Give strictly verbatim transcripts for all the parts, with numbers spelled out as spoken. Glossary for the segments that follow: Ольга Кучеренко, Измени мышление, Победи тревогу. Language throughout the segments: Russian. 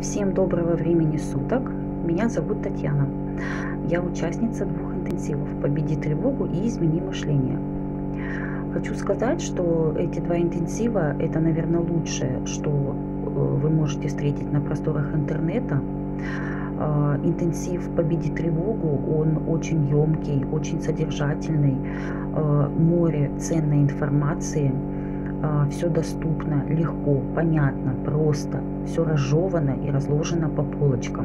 Всем доброго времени суток. Меня зовут Татьяна. Я участница двух интенсивов «Победи тревогу» и «Измени мышление». Хочу сказать, что эти два интенсива – это, наверное, лучшее, что вы можете встретить на просторах интернета. Интенсив «Победи тревогу», он очень емкий, очень содержательный, море ценной информации. Все доступно, легко, понятно, просто. Все разжевано и разложено по полочкам.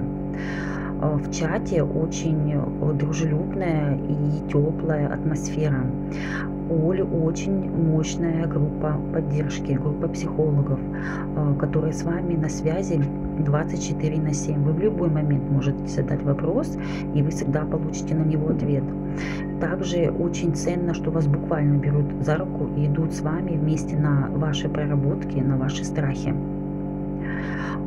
В чате очень дружелюбная и теплая атмосфера. У Оли очень мощная группа поддержки, группа психологов, которые с вами на связи двадцать четыре на семь. Вы в любой момент можете задать вопрос, и вы всегда получите на него ответ. Также очень ценно, что вас буквально берут за руку и идут с вами вместе на ваши проработки, на ваши страхи.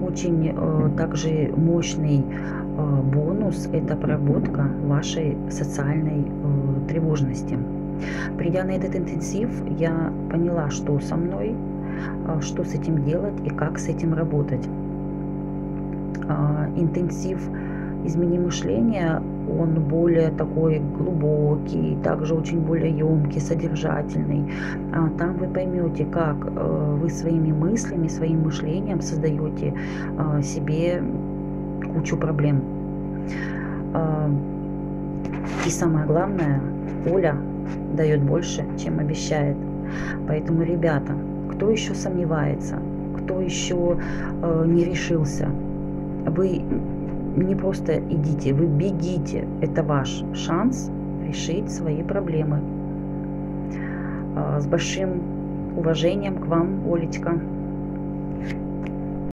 Очень э, также мощный э, бонус – это проработка вашей социальной э, тревожности. Придя на этот интенсив, я поняла, что со мной, э, что с этим делать и как с этим работать. Э, интенсив «Измени мышление», он более такой глубокий, также очень более емкий, содержательный. Там вы поймете, как вы своими мыслями, своим мышлением создаете себе кучу проблем. И самое главное, Оля дает больше, чем обещает. Поэтому, ребята, кто еще сомневается, кто еще не решился, вы не просто идите, вы бегите. Это ваш шанс решить свои проблемы. С большим уважением к вам, Олечка.